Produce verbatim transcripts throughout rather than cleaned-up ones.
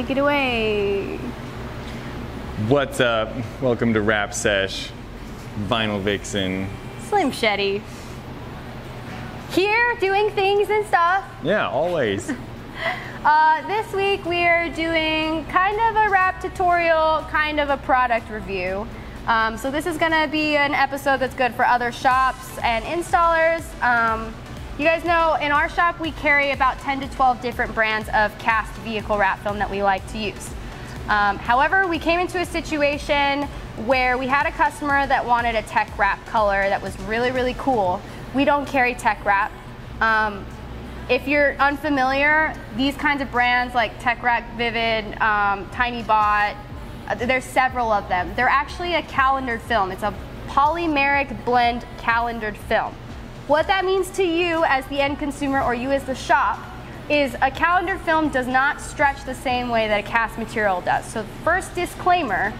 Take it away. What's up? Welcome to WrapSesh. Vinyl Vixen. Slim Shetty. Here doing things and stuff. Yeah, always. Uh, this week we are doing kind of a wrap tutorial, kind of a product review. Um, so this is gonna be an episode that's good for other shops and installers. Um, you guys know in our shop we carry about ten to twelve different brands of cast vehicle wrap film that we like to use. Um, however, we came into a situation where we had a customer that wanted a Tech Wrap color that was really, really cool. We don't carry Tech Wrap. Um, if you're unfamiliar, these kinds of brands like Tech Wrap, Vivid, um, TinyBot, there's several of them. They're actually a calendered film. It's a polymeric blend calendered film. What that means to you as the end consumer or you as the shop is a calendered film does not stretch the same way that a cast material does. So the first disclaimer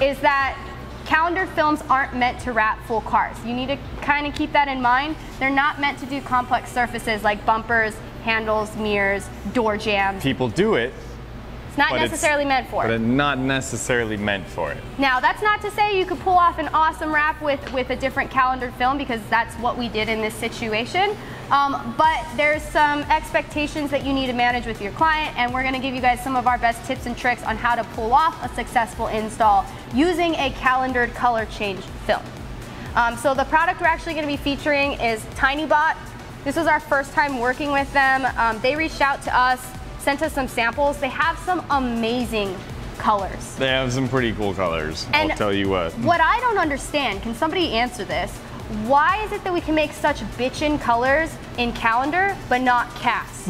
is that calendered films aren't meant to wrap full cars. You need to kind of keep that in mind. They're not meant to do complex surfaces like bumpers, handles, mirrors, door jams. People do it. It's not necessarily meant for it. But it's not necessarily meant for it. Now, that's not to say you could pull off an awesome wrap with, with a different calendared film, because that's what we did in this situation. Um, but there's some expectations that you need to manage with your client, and we're going to give you guys some of our best tips and tricks on how to pull off a successful install using a calendared color change film. Um, so the product we're actually going to be featuring is TinyBot. This was our first time working with them. Um, they reached out to us, sent us some samples. They have some amazing colors. They have some pretty cool colors, and I'll tell you what. What I don't understand, can somebody answer this? Why is it that we can make such bitchin' colors in calendar, but not cast?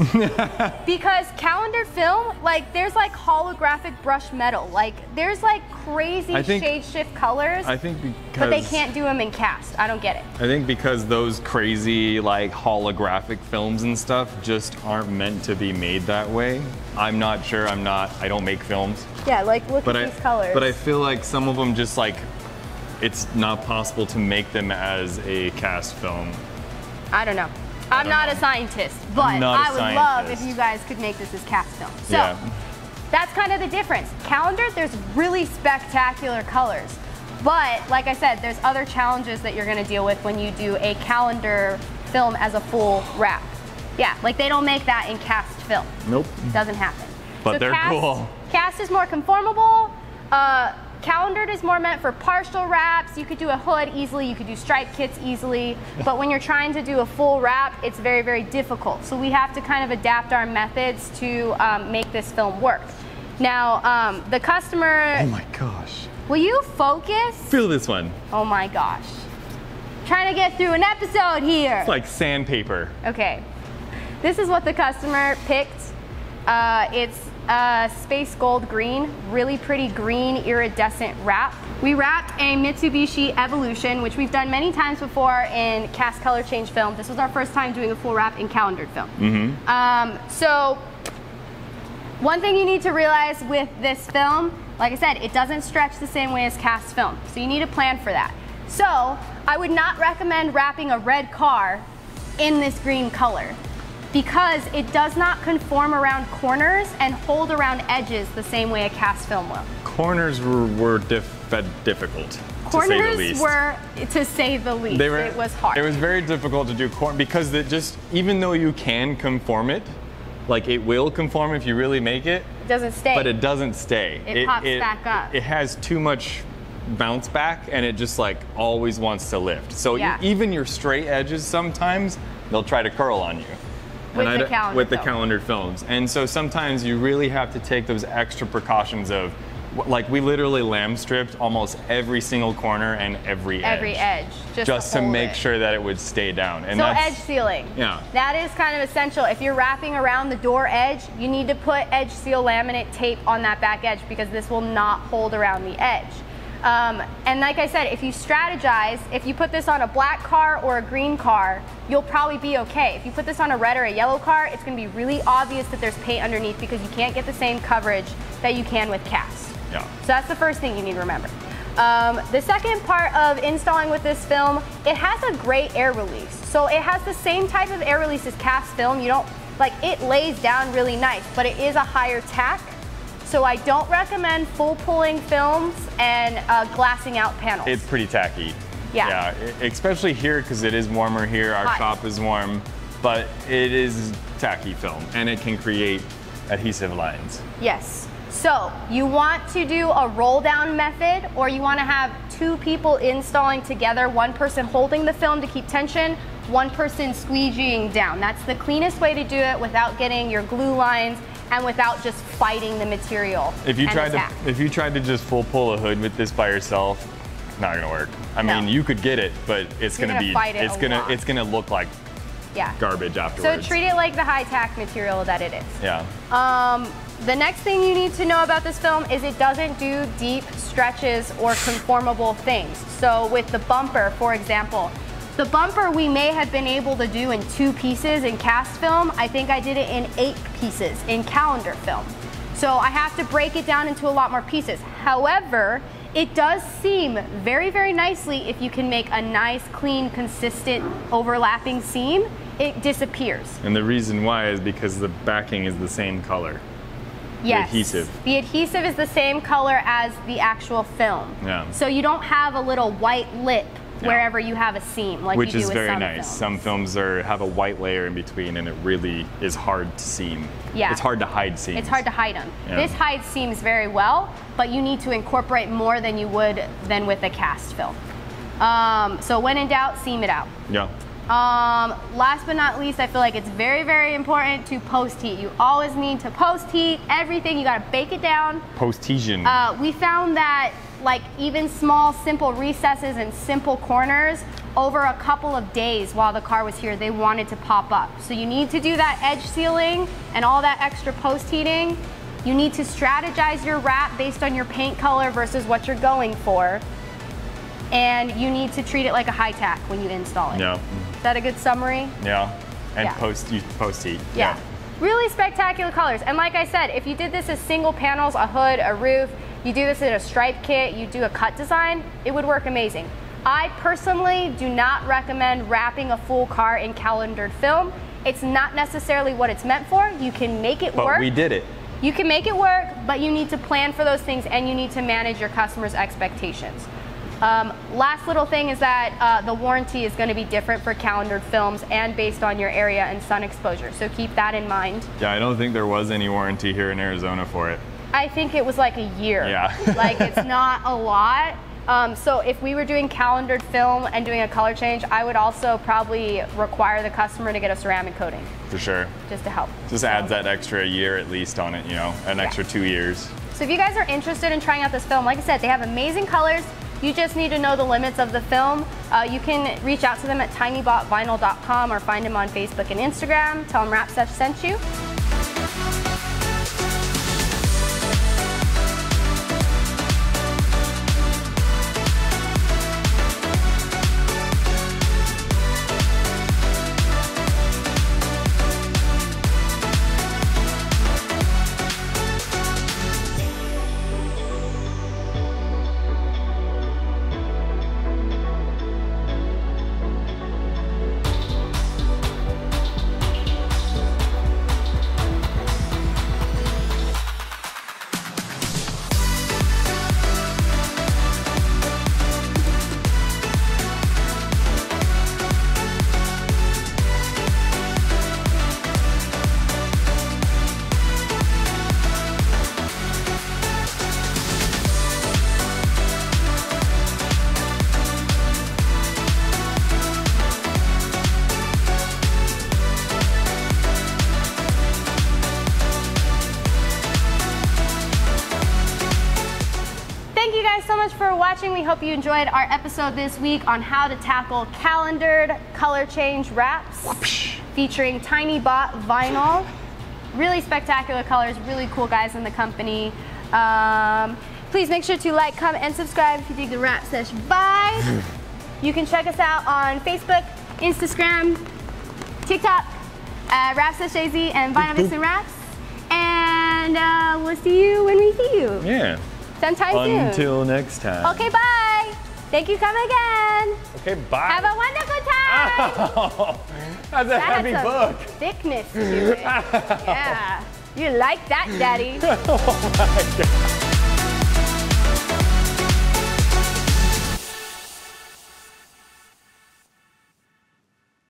Because calendar film, like, there's like holographic brush metal. Like, there's like crazy think, shade shift colors, I think because, but they can't do them in cast. I don't get it. I think because those crazy, like, holographic films and stuff just aren't meant to be made that way. I'm not sure. I'm not, I don't make films. Yeah, like, look but at I, these colors. But I feel like some of them just, like, it's not possible to make them as a cast film. I don't know. I'm don't not know. a scientist, but I would scientist. love if you guys could make this as cast film. So yeah. That's kind of the difference. Calendar, there's really spectacular colors. But like I said, there's other challenges that you're going to deal with when you do a calendar film as a full wrap. Yeah, like they don't make that in cast film. Nope. Doesn't happen. But so they're cast, cool. Cast is more conformable. Uh, Calendared is more meant for partial wraps. You could do a hood easily, you could do stripe kits easily, but when you're trying to do a full wrap, it's very, very difficult. So we have to kind of adapt our methods to um, make this film work. Now, um, the customer... Oh my gosh. Will you focus? Feel this one. Oh my gosh. I'm trying to get through an episode here. It's like sandpaper. Okay. This is what the customer picked. Uh, it's Uh, space gold green, really pretty green iridescent wrap. We wrapped a Mitsubishi Evolution, which we've done many times before in cast color change film. This was our first time doing a full wrap in calendared film. Mm-hmm. um, so one thing you need to realize with this film, like I said, it doesn't stretch the same way as cast film, so you need to plan for that. So I would not recommend wrapping a red car in this green color, because it does not conform around corners and hold around edges the same way a cast film will. Corners were, were diff, difficult, corners to say the least. Corners were, to say the least, they were, it was hard. It was very difficult to do corn, because it just, even though you can conform it, like it will conform if you really make it. It doesn't stay. But it doesn't stay. It, it pops it, back up. It has too much bounce back, and it just like always wants to lift. So yeah. you, even your straight edges sometimes, they'll try to curl on you. With, and the, calendar with the calendar films. And so sometimes you really have to take those extra precautions of, like, we literally lamb stripped almost every single corner and every edge. Every edge. Just, just to, to make it. sure that it would stay down. And so that's, edge sealing. Yeah. That is kind of essential. If you're wrapping around the door edge, you need to put edge seal laminate tape on that back edge, because this will not hold around the edge. Um, and like I said, if you strategize, if you put this on a black car or a green car, you'll probably be okay. If you put this on a red or a yellow car, it's going to be really obvious that there's paint underneath, because you can't get the same coverage that you can with cast. Yeah. So that's the first thing you need to remember. Um, the second part of installing with this film, it has a great air release. So it has the same type of air release as cast film. You don't, like, it lays down really nice, but it is a higher tack. So I don't recommend full pulling films and uh, glassing out panels. It's pretty tacky. Yeah. Yeah, especially here because it is warmer here. Our Hot. shop is warm, but it is tacky film and it can create adhesive lines. Yes. So you want to do a roll down method, or you want to have two people installing together, one person holding the film to keep tension, one person squeegeeing down. That's the cleanest way to do it without getting your glue lines and without just fighting the material. If you tried to, if you tried to just full pull a hood with this by yourself, it's not gonna work. I no. mean, you could get it, but it's gonna, gonna be, fight it it's gonna, lot. it's gonna look like yeah. garbage afterwards. So treat it like the high tack material that it is. Yeah. Um, the next thing you need to know about this film is it doesn't do deep stretches or conformable things. So with the bumper, for example, the bumper we may have been able to do in two pieces in cast film. I think I did it in eight pieces in calendar film. So I have to break it down into a lot more pieces. However, it does seam very, very nicely if you can make a nice, clean, consistent, overlapping seam. It disappears. And the reason why is because the backing is the same color. Yes. The adhesive. The adhesive is the same color as the actual film. Yeah. So you don't have a little white lip wherever yeah. you have a seam, like Which you do is with very some nice. Films. Some films are have a white layer in between, and it really is hard to seam. Yeah. It's hard to hide seams. It's hard to hide them. Yeah. This hides seams very well, but you need to incorporate more than you would than with a cast film. Um, so when in doubt, seam it out. Yeah. Um, last but not least, I feel like it's very, very important to post heat. You always need to post heat everything. You gotta bake it down. Post-heating. Uh, we found that like even small, simple recesses and simple corners over a couple of days while the car was here, they wanted to pop up. So you need to do that edge sealing and all that extra post-heating. You need to strategize your wrap based on your paint color versus what you're going for. And you need to treat it like a high tack when you install it. Yeah. Is that a good summary? Yeah. And yeah. post you post heat. Yeah. yeah. Really spectacular colors. And like I said, if you did this as single panels, a hood, a roof, you do this in a stripe kit, you do a cut design, it would work amazing. I personally do not recommend wrapping a full car in calendered film. It's not necessarily what it's meant for. You can make it but work. But we did it. You can make it work, but you need to plan for those things and you need to manage your customers' expectations. Um, last little thing is that uh, the warranty is going to be different for calendered films and based on your area and sun exposure, so keep that in mind. Yeah, I don't think there was any warranty here in Arizona for it. I think it was like a year. Yeah. Like it's not a lot. Um, so if we were doing calendered film and doing a color change, I would also probably require the customer to get a ceramic coating. For sure. Just to help. Just so. adds that extra year at least on it, you know, an yeah. extra two years. So if you guys are interested in trying out this film, like I said, they have amazing colors. You just need to know the limits of the film. Uh, you can reach out to them at tiny bot vinyl dot com or find them on Facebook and Instagram. Tell them WrapSesh sent you. We hope you enjoyed our episode this week on how to tackle calendered color change wraps Whoopsh. featuring TinyBot Vinyl. Really spectacular colors, really cool guys in the company. Um, please make sure to like, comment, and subscribe if you dig the WrapSesh vibe. You can check us out on Facebook, Instagram, TikTok, uh, WrapSesh A Z, and Vinyl Mix and Wraps. And uh, we'll see you when we see you. Yeah. Sometime soon. Until next time. Okay, bye. Thank you. Come again. Okay, bye. Have a wonderful time. Ow. That's a that heavy book. Thickness to it. Yeah. You like that, Daddy? Oh my God.